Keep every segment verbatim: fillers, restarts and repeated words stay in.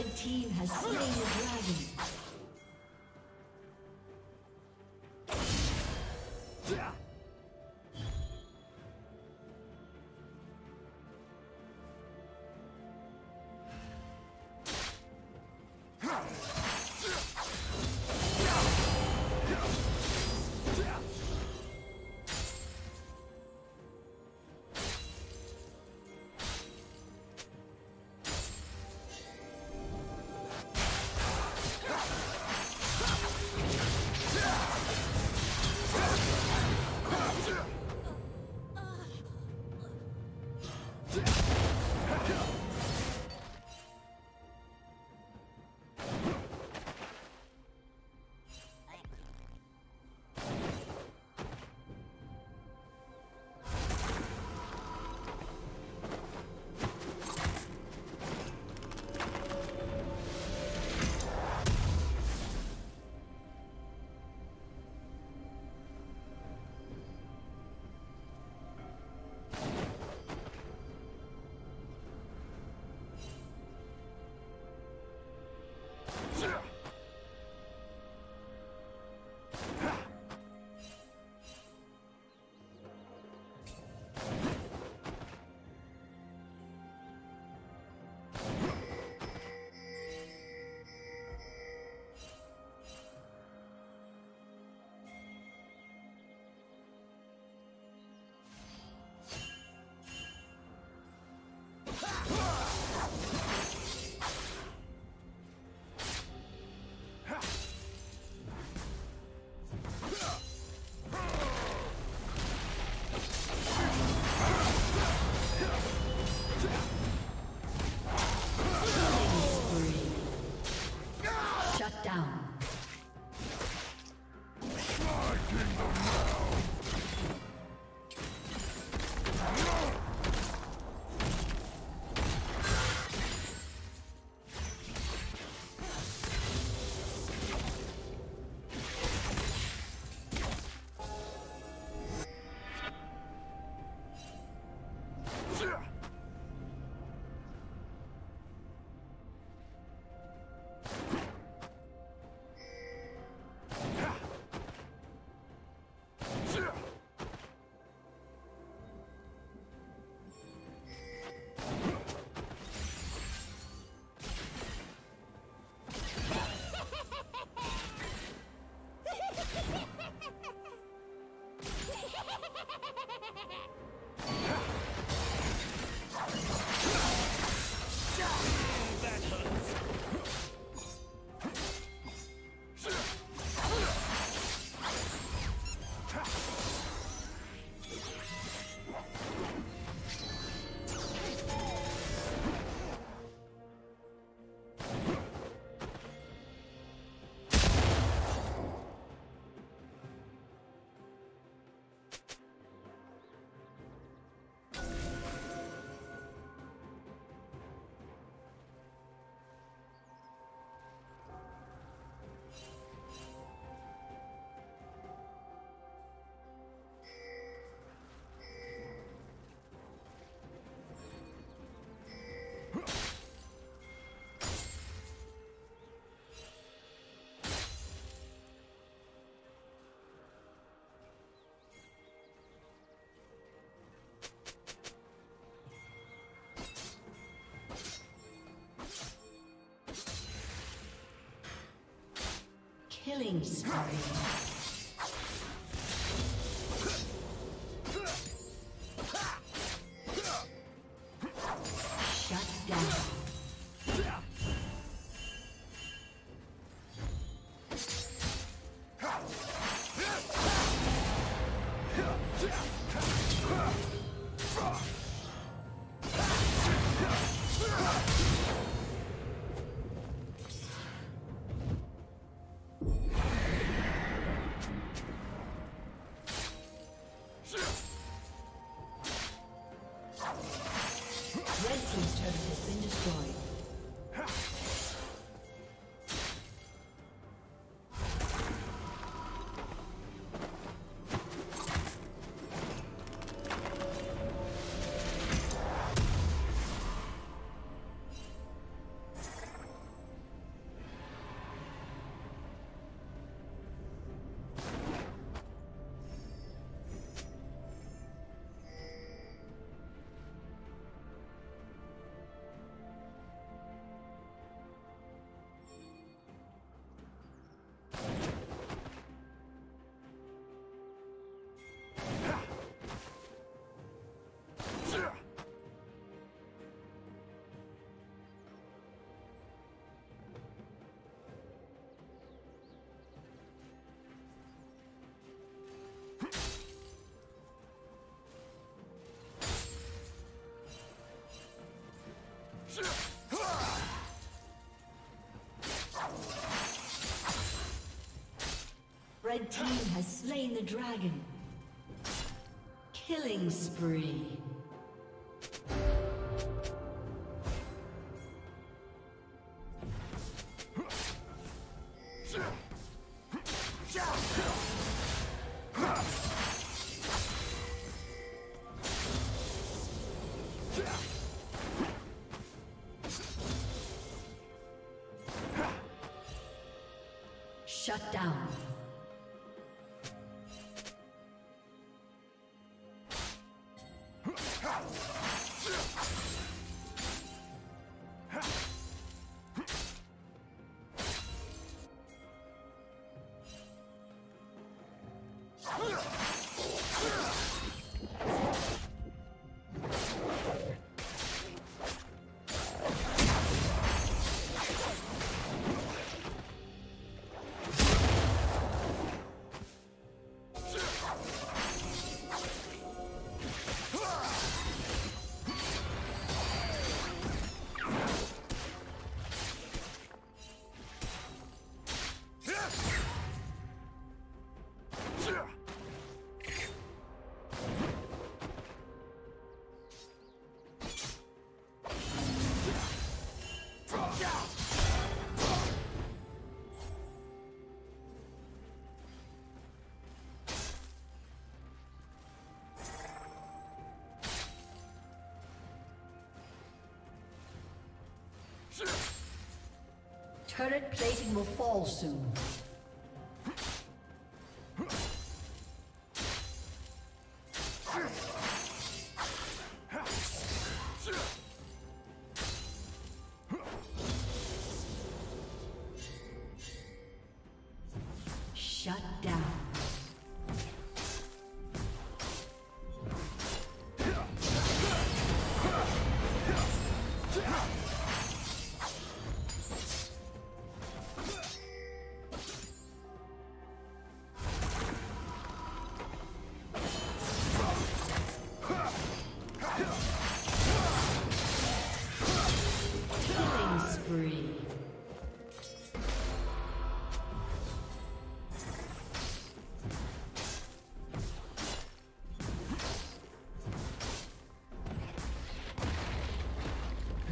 The team has slain the dragon. Killing spree. Red team has slain the dragon. Killing spree. Shut down. Turret plating will fall soon.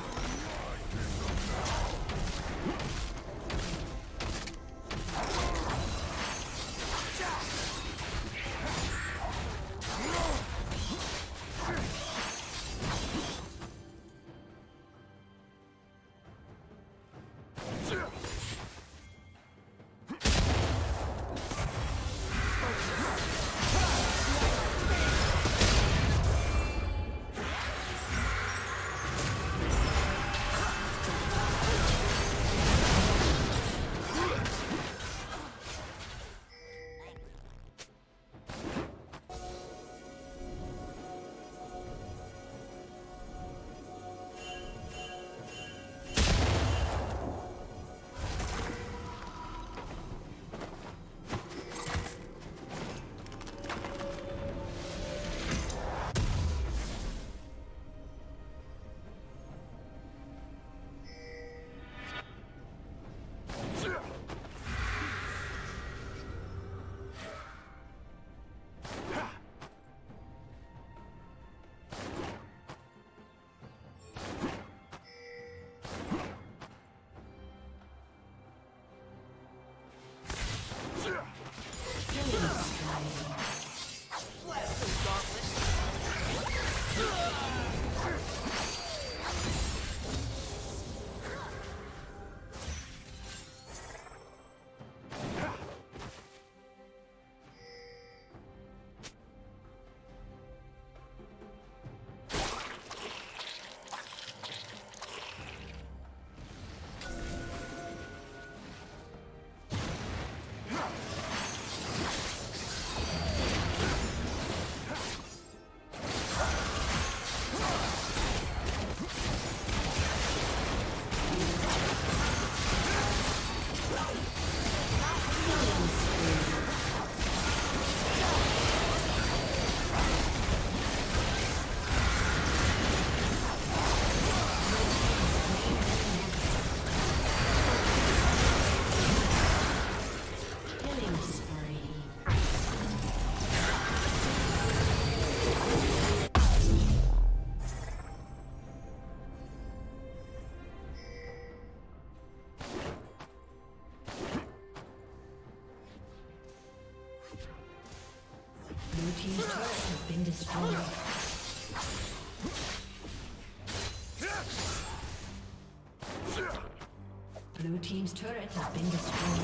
Blue team's turret has been destroyed.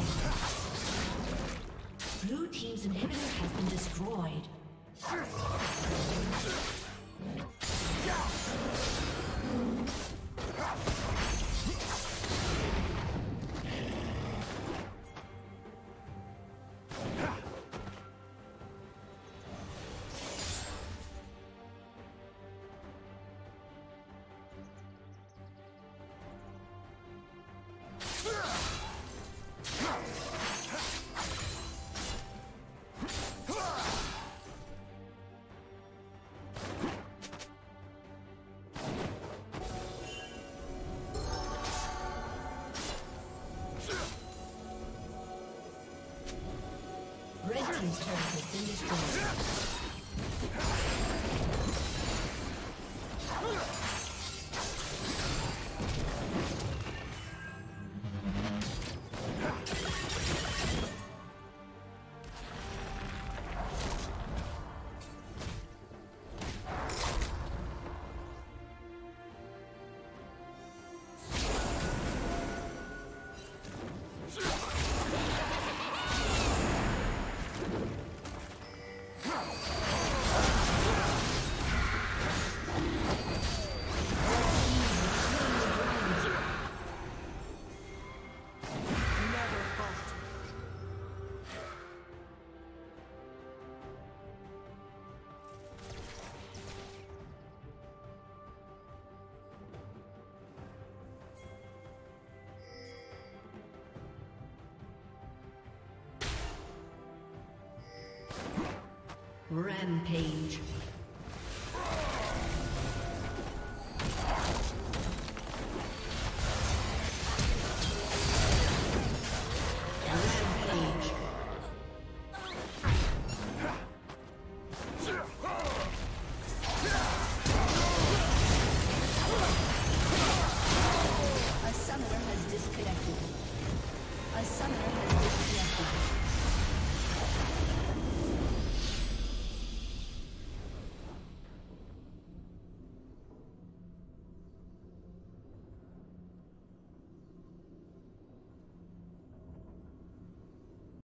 Blue team's inhibitor has been destroyed. His turret has been destroyed. Rampage.